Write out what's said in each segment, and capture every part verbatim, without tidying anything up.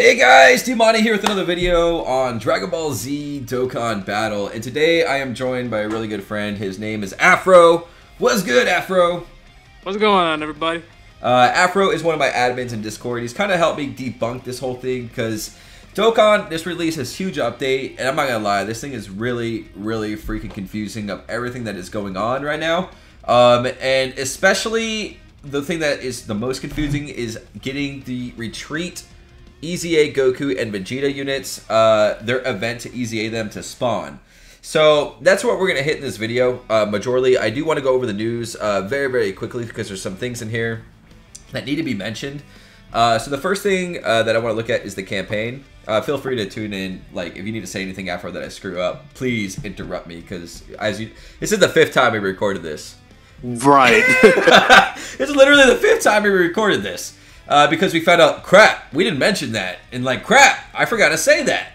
Hey guys, Dimani here with another video on Dragon Ball Z Dokkan Battle, and today I am joined by a really good friend. His name is Afro. What's good, Afro? What's going on, everybody? Uh, Afro is one of my admins in Discord. He's kind of helped me debunk this whole thing because Dokkan, this release has huge update, and I'm not gonna lie, this thing is really, really freaking confusing of everything that is going on right now, um, and especially the thing that is the most confusing is getting the Retreat E Z A Goku and Vegeta units, uh, their event to E Z A them to spawn. So that's what we're going to hit in this video, uh, majorly. I do want to go over the news uh, very, very quickly because there's some things in here that need to be mentioned. Uh, so the first thing uh, that I want to look at is the campaign. Uh, feel free to tune in. Like, if you need to say anything after that I screw up, please interrupt me because as you, this is the fifth time we recorded this. Right. It's literally the fifth time we recorded this. Uh, because we found out, crap, we didn't mention that. And like, crap, I forgot to say that.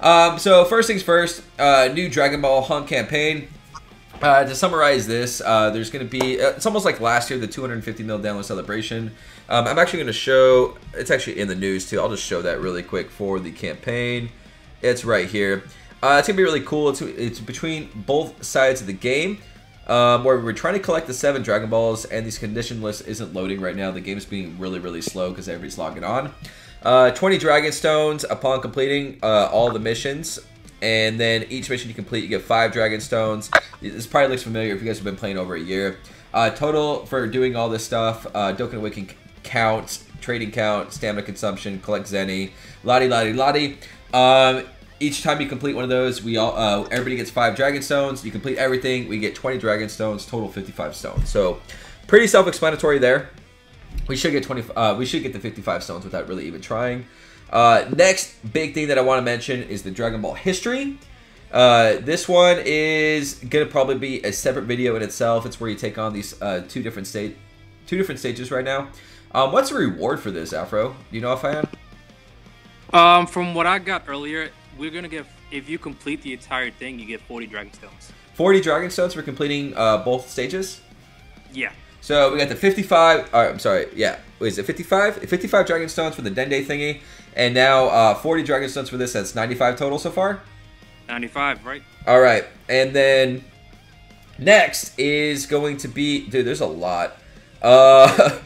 Um, so first things first, uh, new Dragon Ball Hunt campaign. Uh, to summarize this, uh, there's going to be, uh, it's almost like last year, the two hundred fifty mil download celebration. Um, I'm actually going to show, it's actually in the news too. I'll just show that really quick for the campaign. It's right here. Uh, it's going to be really cool. It's, it's between both sides of the game. Um, where we're trying to collect the seven Dragon Balls, and these condition lists isn't loading right now. The game's being really, really slow because everybody's logging on. Uh, twenty Dragon Stones upon completing uh, all the missions, and then each mission you complete, you get five Dragon Stones. This probably looks familiar if you guys have been playing over a year. Uh, total for doing all this stuff, uh, Dokkan Awakening count, trading count, stamina consumption, collect Zenny, lottie, lottie, lottie. Um... Each time you complete one of those, we all uh, everybody gets five Dragon Stones. You complete everything, we get twenty Dragon Stones, total fifty-five Stones. So, pretty self-explanatory there. We should get twenty. Uh, we should get the fifty-five Stones without really even trying. Uh, next big thing that I want to mention is the Dragon Ball History. Uh, this one is gonna probably be a separate video in itself. It's where you take on these uh, two different state, two different stages right now. Um, what's the reward for this, Afro? Do you know if I am? Um, from what I got earlier, we're gonna get, if you complete the entire thing, you get forty Dragon Stones. forty Dragon Stones for completing uh, both stages? Yeah. So we got the fifty-five, uh, I'm sorry, yeah, is it fifty-five? fifty-five Dragon Stones for the Dende thingy, and now uh, forty Dragon Stones for this, that's ninety-five total so far? ninety-five, right? Alright, and then next is going to be, dude, there's a lot. Uh...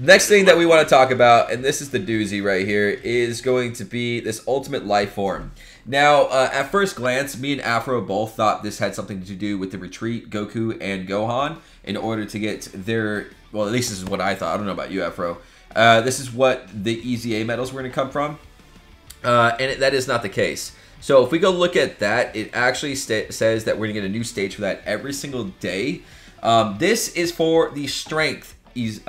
Next thing that we want to talk about, and this is the doozy right here, is going to be this ultimate life form. Now, uh, at first glance, me and Afro both thought this had something to do with the Retreat, Goku, and Gohan in order to get their... Well, at least this is what I thought. I don't know about you, Afro. Uh, this is what the E Z A medals were going to come from. Uh, and it, that is not the case. So if we go look at that, it actually says that we're going to get a new stage for that every single day. Um, this is for the strength.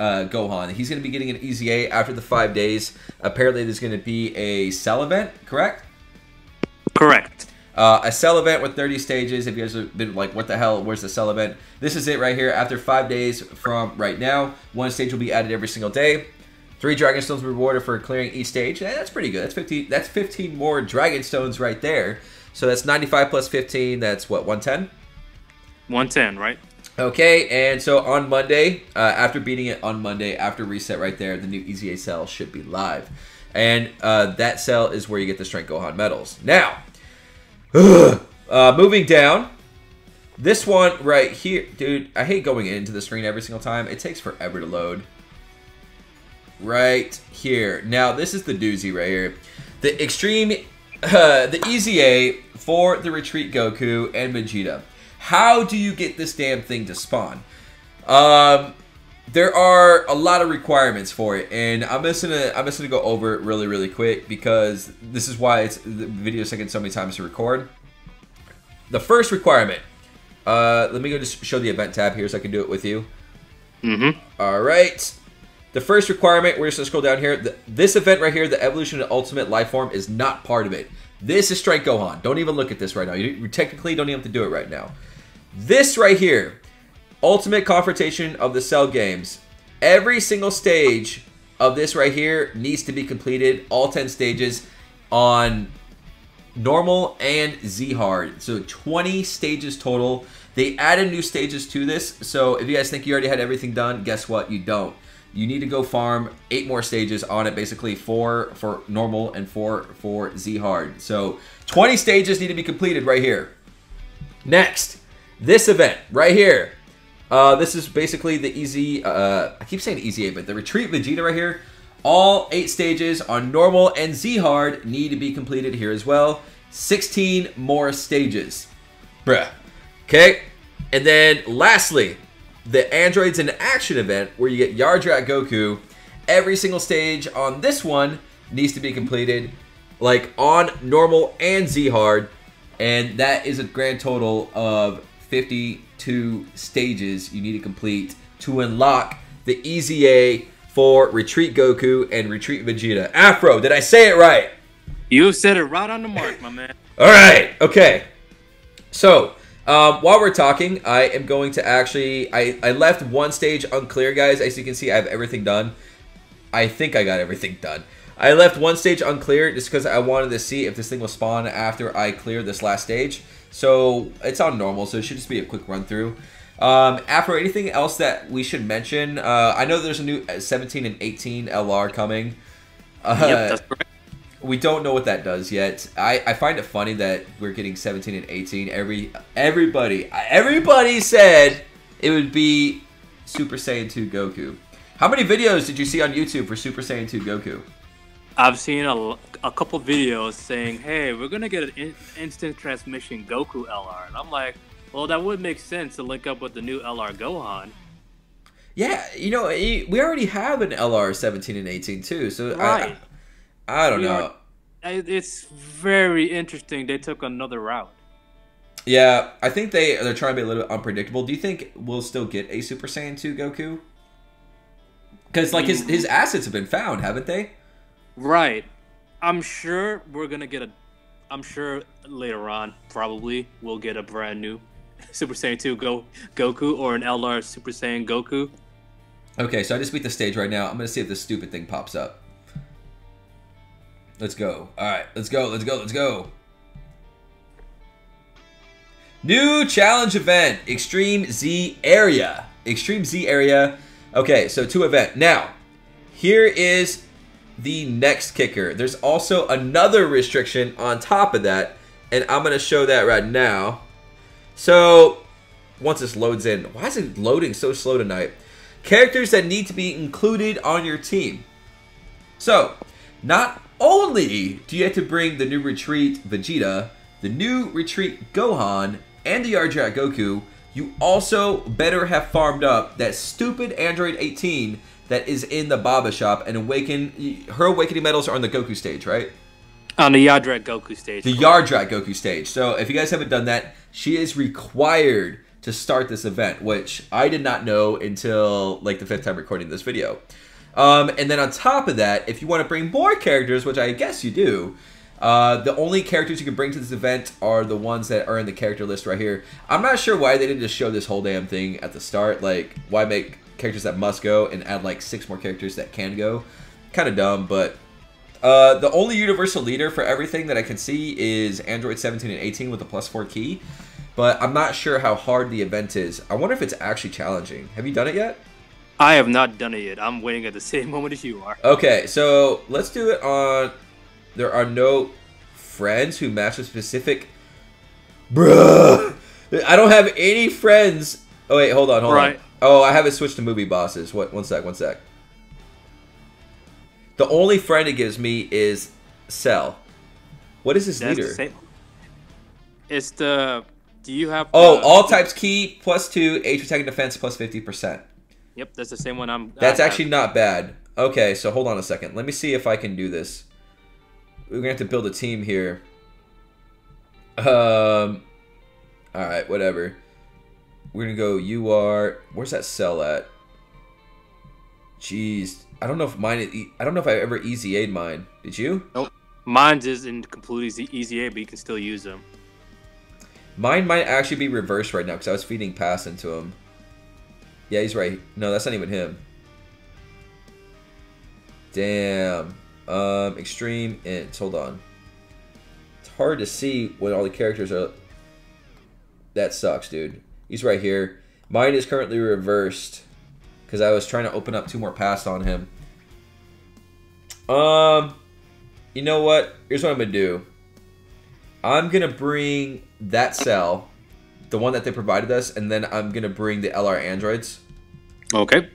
Uh, Gohan. He's going to be getting an E Z A after the five days. Apparently, there's going to be a cell event, correct? Correct. Uh, a cell event with thirty stages. If you guys have been like, what the hell, where's the cell event? This is it right here. After five days from right now, one stage will be added every single day. Three Dragon Stones rewarded for clearing each stage. Eh, that's pretty good. That's fifteen, that's fifteen more Dragon Stones right there. So that's ninety-five plus fifteen. That's what, one ten? one ten, right? Okay, and so on Monday, uh, after beating it on Monday, after reset right there, the new E Z A cell should be live. And uh, that cell is where you get the Strength Gohan medals. Now, ugh, uh, moving down, this one right here. Dude, I hate going into the screen every single time. It takes forever to load. Right here. Now, this is the doozy right here. The Extreme, uh, the E Z A for the Retreat Goku and Vegeta. How do you get this damn thing to spawn? Um, there are a lot of requirements for it, and I'm just gonna I'm just gonna go over it really, really quick because this is why it's the video's taken so many times to record. The first requirement. Uh, let me go just show the event tab here so I can do it with you. Mm-hmm. All right. The first requirement. We're just gonna scroll down here. The, this event right here, the Evolution of the Ultimate life form, is not part of it. This is Strength Gohan. Don't even look at this right now. You, you technically don't even have to do it right now. This right here, Ultimate Confrontation of the Cell Games. Every single stage of this right here needs to be completed, all ten stages on normal and Z hard. So twenty stages total. They added new stages to this, so if you guys think you already had everything done, guess what? You don't. You need to go farm eight more stages on it, basically four for normal and four for Z hard. So twenty stages need to be completed right here. Next, this event right here. Uh, this is basically the easy, uh, I keep saying easy eight, but the Retreat Vegeta right here. All eight stages on normal and Z hard need to be completed here as well. sixteen more stages. Bruh. Okay. And then lastly, the Androids in Action event where you get Yardrat Goku. Every single stage on this one needs to be completed, like on normal and Z hard. And that is a grand total of fifty-two stages you need to complete to unlock the Easy A for Retreat Goku and Retreat Vegeta. Afro, did I say it right? You said it right on the mark, my man. All right. Okay. So, Um, while we're talking, I am going to actually, I, I left one stage unclear, guys. As you can see, I have everything done. I think I got everything done. I left one stage unclear just because I wanted to see if this thing will spawn after I clear this last stage. So it's on normal, so it should just be a quick run through. Um, Afro, anything else that we should mention? Uh, I know there's a new seventeen and eighteen L R coming. Uh, yep, that's correct. We don't know what that does yet. I, I find it funny that we're getting seventeen and eighteen. Every everybody everybody said it would be Super Saiyan two Goku. How many videos did you see on YouTube for Super Saiyan two Goku? I've seen a, a couple videos saying, "Hey, we're gonna get an in, instant transmission Goku L R," and I'm like, "Well, that would make sense to link up with the new L R Gohan." Yeah, you know, we already have an L R seventeen and eighteen too, so right. I, I don't we know. Are, it's very interesting. They took another route. Yeah, I think they they're trying to be a little bit unpredictable. Do you think we'll still get a Super Saiyan two Goku? Because like his his assets have been found, haven't they? Right. I'm sure we're gonna get a. I'm sure later on, probably we'll get a brand new Super Saiyan two Go Goku or an L R Super Saiyan Goku. Okay, so I just beat the stage right now. I'm gonna see if this stupid thing pops up. Let's go. All right, let's go, let's go, let's go. New challenge event, Extreme Z area. Extreme Z area. Okay, so two event. Now, here is the next kicker. There's also another restriction on top of that, and I'm gonna show that right now. So, once this loads in, why is it loading so slow tonight? Characters that need to be included on your team. So, not only do you have to bring the new Retreat Vegeta, the new Retreat Gohan, and the Yardrat Goku, you also better have farmed up that stupid Android eighteen that is in the Baba shop and awaken. Her awakening medals are on the Goku stage, right? On the Yardrat Goku stage. The Yardrat Goku stage. So if you guys haven't done that, she is required to start this event, which I did not know until like the fifth time recording this video. Um, and then on top of that, if you want to bring more characters, which I guess you do, uh, the only characters you can bring to this event are the ones that are in the character list right here. I'm not sure why they didn't just show this whole damn thing at the start. Like, why make characters that must go and add like six more characters that can go? Kind of dumb, but uh, the only universal leader for everything that I can see is Android seventeen and eighteen with the plus four key. But I'm not sure how hard the event is. I wonder if it's actually challenging. Have you done it yet? I have not done it yet. I'm waiting at the same moment as you are. Okay, so let's do it on... There are no friends who match a specific... Bruh! I don't have any friends. Oh, wait, hold on, hold right. on. Oh, I haven't switched to movie bosses. What? One sec, one sec. The only friend it gives me is Cell. What is his That's leader? The same. It's the... Do you have... Oh, the... all types key, plus two, H attack and defense, plus fifty percent. Yep, that's the same one I'm... That's actually not bad. Okay, so hold on a second. Let me see if I can do this. We're going to have to build a team here. Um, Alright, whatever. We're going to go you are... Where's that Cell at? Jeez. I don't know if mine... Is, I don't know if I ever Easy A'd mine. Did you? Nope. Mine's isn't completely Easy A, but you can still use them. Mine might actually be reversed right now because I was feeding pass into him. Yeah, he's right. No, that's not even him. Damn. Um, extreme ints. Hold on. It's hard to see when all the characters are... That sucks, dude. He's right here. Mine is currently reversed. because I was trying to open up two more paths on him. Um, you know what? Here's what I'm going to do. I'm going to bring that cell, the one that they provided us, and then I'm going to bring the L R androids. Okay.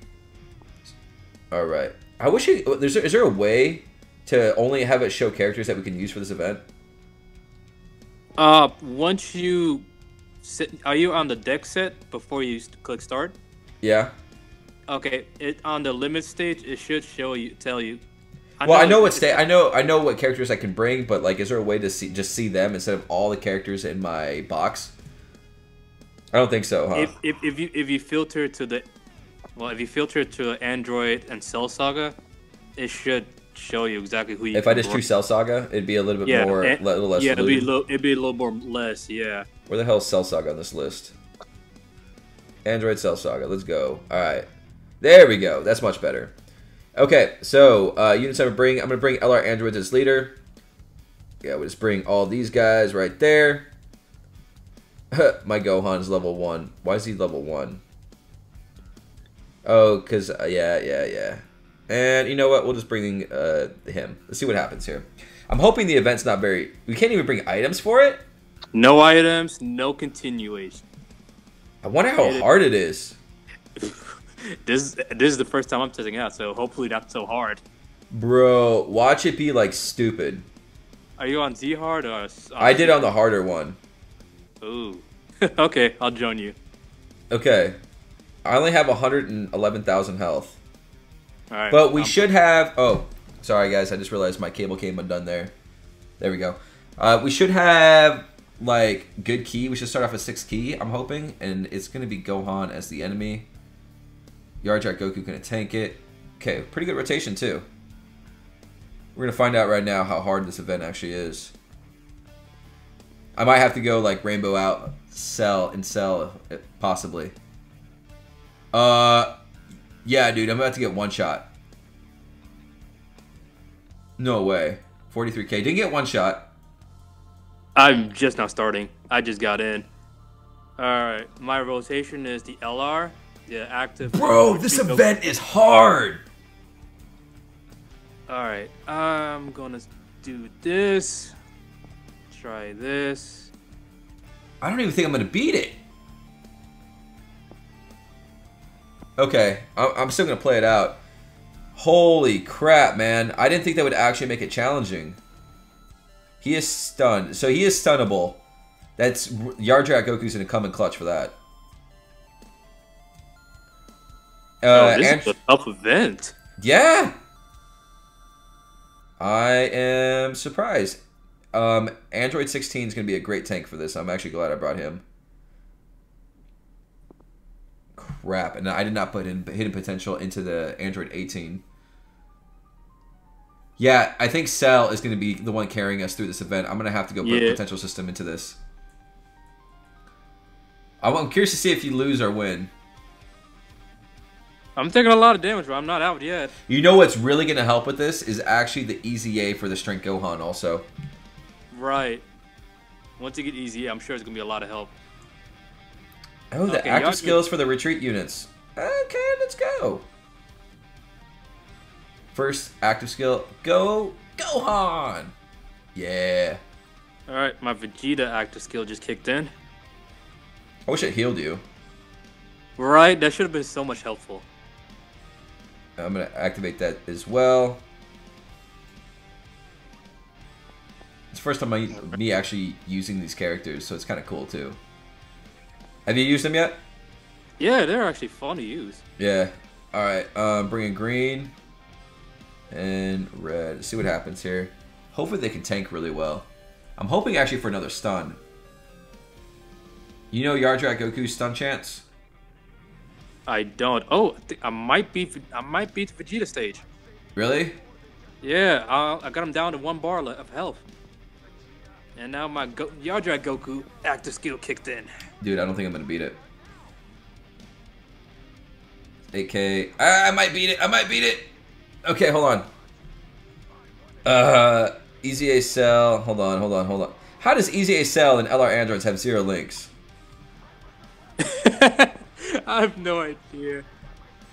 All right. I wish you... Is there, is there a way to only have it show characters that we can use for this event? Uh, once you... Sit, are you on the deck set before you click start? Yeah. Okay. It on the limit stage, it should show you, tell you. I well, know I know what sta I know I know what characters I can bring, but like, is there a way to see just see them instead of all the characters in my box? I don't think so, huh? If if, if you if you filter to the, well, if you filter to Android and Cell Saga, it should show you exactly who you. If can I just choose Cell Saga, it'd be a little bit yeah, more, a little less. Yeah, it'd be, little, it'd be a little more less. Yeah. Where the hell is Cell Saga on this list? Android Cell Saga. Let's go. All right, there we go. That's much better. Okay, so uh, units I'm gonna bring. I'm gonna bring L R Androids as leader. Yeah, we'll just bring all these guys right there. My Gohan's level one. Why is he level one? Oh, cause uh, yeah, yeah, yeah. And you know what? We'll just bring uh, him. Let's see what happens here. I'm hoping the event's not very. We can't even bring items for it. No items, no continuation. I wonder how it, hard it is. this this is the first time I'm testing out, so hopefully not so hard. Bro, watch it be like stupid. Are you on Z hard or? On I did on the harder one. Ooh. Okay, I'll join you. Okay, I only have one hundred eleven thousand health. All right, but we I'm should have. Oh, sorry guys, I just realized my cable came undone there. There we go. Uh, we should have. Like, good key. We should start off with six key, I'm hoping. And it's going to be Gohan as the enemy. Yardrat Goku going to tank it. Okay, pretty good rotation, too. We're going to find out right now how hard this event actually is. I might have to go, like, rainbow out, sell, and sell, possibly. Uh, yeah, dude, I'm about to get one shot. No way. forty-three K. Didn't get one shot. I'm just not starting. I just got in. All right, my rotation is the L R, the active. Bro, this event is hard. All right, I'm gonna do this. Try this. I don't even think I'm gonna beat it. Okay, I'm still gonna play it out. Holy crap, man! I didn't think that would actually make it challenging. He is stunned. So he is stunnable. That's Yardrat Goku's going to come in clutch for that. Uh, oh, this and, is a tough event. Yeah. I am surprised. Um, Android sixteen is going to be a great tank for this. I'm actually glad I brought him. Crap. And I did not put in hidden potential into the Android eighteen. Yeah, I think Cell is going to be the one carrying us through this event. I'm going to have to go put yeah. potential system into this. I'm curious to see if you lose or win. I'm taking a lot of damage, but I'm not out yet. You know what's really going to help with this is actually the easy A for the Strength Gohan also. Right. Once you get easy, I'm sure it's going to be a lot of help. Oh, the okay, active skills for the retreat units. Okay, let's go. First active skill, go Gohan! Yeah. Alright, my Vegeta active skill just kicked in. I wish it healed you. Right, that should have been so much helpful. I'm gonna activate that as well. It's the first time I me actually using these characters, so it's kinda cool too. Have you used them yet? Yeah, they're actually fun to use. Yeah. Alright, um bring in green. And red. Let's see what happens here. Hopefully they can tank really well. I'm hoping actually for another stun. You know Yardrat Goku's stun chance? I don't. Oh, I, I might beat. I might beat the Vegeta stage. Really? Yeah, I, I got him down to one bar of health. And now my Go Yardrat Goku active skill kicked in. Dude, I don't think I'm gonna beat it. A K. I, I might beat it. I might beat it. Okay, hold on. Uh, Easy A Cell. Hold on, hold on, hold on. How does Easy A Cell and L R Androids have zero links? I have no idea.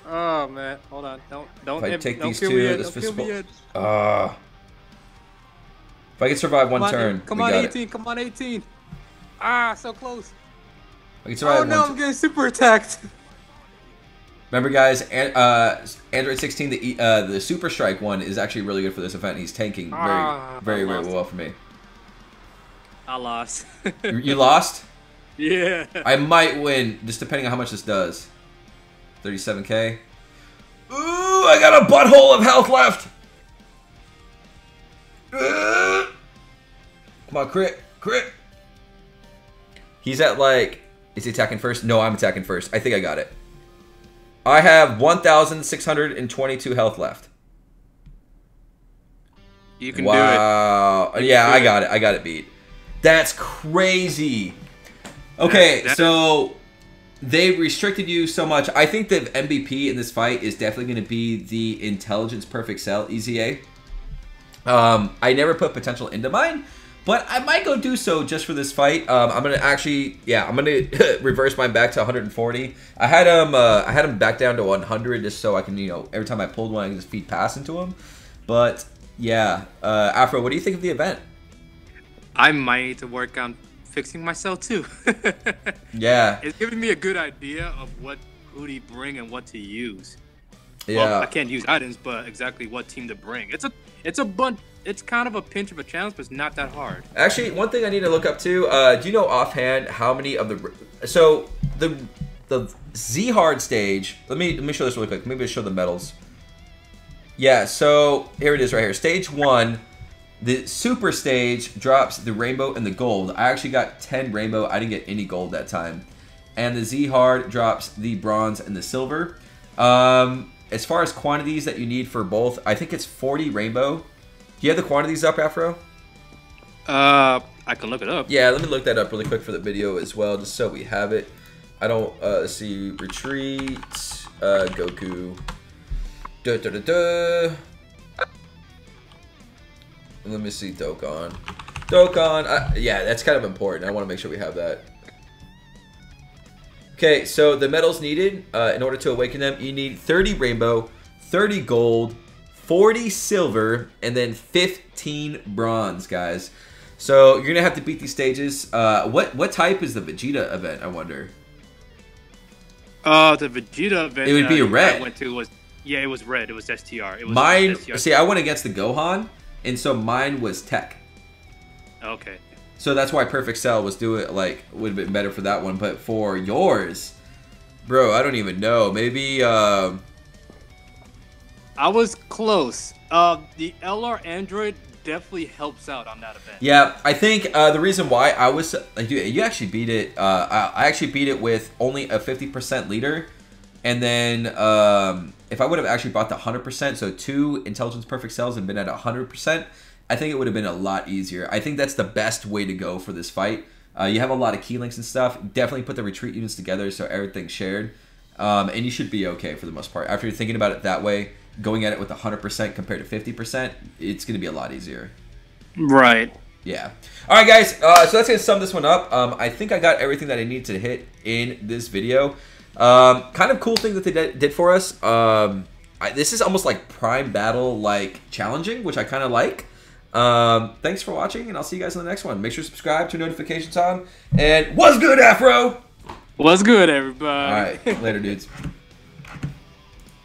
Oh man, hold on. Don't don't. If I take these two, this fistful. Ah. If I can survive one turn, come on eighteen, come on eighteen. Ah, so close. I can survive. Oh no, I'm getting super attacked. Remember, guys, and, uh, Android sixteen, the uh, the Super Strike one is actually really good for this event. He's tanking very very very well for me. I lost. You lost? Yeah. I might win, just depending on how much this does. thirty-seven K. Ooh, I got a butthole of health left. Uh, come on, crit, crit. He's at like, is he attacking first? No, I'm attacking first. I think I got it. I have one thousand six hundred twenty-two health left. You can wow. do it. Wow. Yeah, I got it. it. I got it beat. That's crazy. Okay, that's, that's so they restricted you so much. I think the M V P in this fight is definitely going to be the Intelligence Perfect Cell E Z A. Um, I never put potential into mine, but I might go do so just for this fight. Um, I'm gonna actually, yeah, I'm gonna reverse mine back to one hundred forty. I had him, uh, I had him back down to one hundred just so I can, you know, every time I pulled one, I can just feed pass into him. But yeah, uh, Afro, what do you think of the event? I might need to work on fixing myself too. Yeah, it's giving me a good idea of what who to bring and what to use. Yeah, well, I can't use items, but exactly what team to bring. It's a, it's a bunch. It's kind of a pinch of a challenge, but it's not that hard. Actually, one thing I need to look up too. Uh, do you know offhand how many of the so the the Z hard stage? Let me let me show this really quick. Maybe I'll show the medals. Yeah. So here it is, right here. Stage one, the super stage drops the rainbow and the gold. I actually got ten rainbow. I didn't get any gold that time. And the Z hard drops the bronze and the silver. Um. As far as quantities that you need for both, I think it's forty rainbow. Do you have the quantities up, Afro? Uh, I can look it up. Yeah, let me look that up really quick for the video as well, just so we have it. I don't uh, see Retreat, uh, Goku. Duh, duh, duh, duh. Let me see Dokkan. Dokkan, I, yeah, that's kind of important. I want to make sure we have that. Okay, so the medals needed, uh, in order to awaken them, you need thirty rainbow, thirty gold, forty silver, and then fifteen bronze, guys. So you're going to have to beat these stages. Uh, what what type is the Vegeta event, I wonder? Uh, the Vegeta event it would be uh, red. I went to was, yeah, it was red. It was S T R. It was mine, S T R. See, I went against the Gohan, and so mine was tech. Okay. So that's why Perfect Cell was doing it, like, would have been better for that one. But for yours, bro, I don't even know. Maybe, uh... I was close. Uh, the L R Android definitely helps out on that event. Yeah, I think uh, the reason why I was... Like, dude, you actually beat it. Uh, I, I actually beat it with only a fifty percent leader. And then um, if I would have actually bought the one hundred percent, so two Intelligence Perfect Cells and been at one hundred percent, I think it would have been a lot easier. I think that's the best way to go for this fight. Uh, you have a lot of key links and stuff. Definitely put the retreat units together so everything's shared. Um, and you should be okay for the most part. After you're thinking about it that way, going at it with one hundred percent compared to fifty percent, it's going to be a lot easier. Right. Yeah. All right, guys. Uh, so that's going to sum this one up. Um, I think I got everything that I need to hit in this video. Um, kind of cool thing that they did for us. Um, I, this is almost like prime battle, like challenging, which I kind of like. Um, thanks for watching, and I'll see you guys in the next one. Make sure to subscribe, turn notifications on, and what's good, Afro? What's good, everybody? All right, later, dudes.